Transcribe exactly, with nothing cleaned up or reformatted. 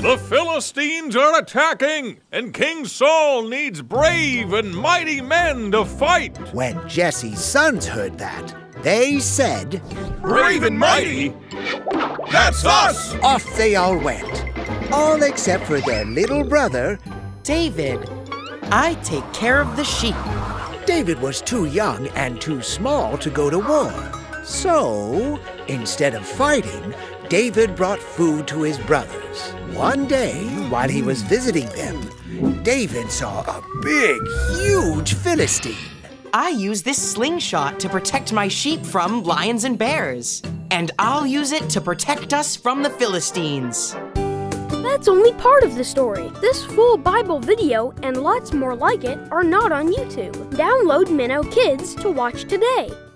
The Philistines are attacking, and King Saul needs brave and mighty men to fight. When Jesse's sons heard that, they said, "Brave and mighty? That's us!" Off they all went, all except for their little brother, David. "I take care of the sheep." David was too young and too small to go to war. So, instead of fighting, David brought food to his brothers. One day, while he was visiting them, David saw a big, huge Philistine. "I use this slingshot to protect my sheep from lions and bears. And I'll use it to protect us from the Philistines." That's only part of the story. This full Bible video and lots more like it are not on YouTube. Download Minno Kids to watch today.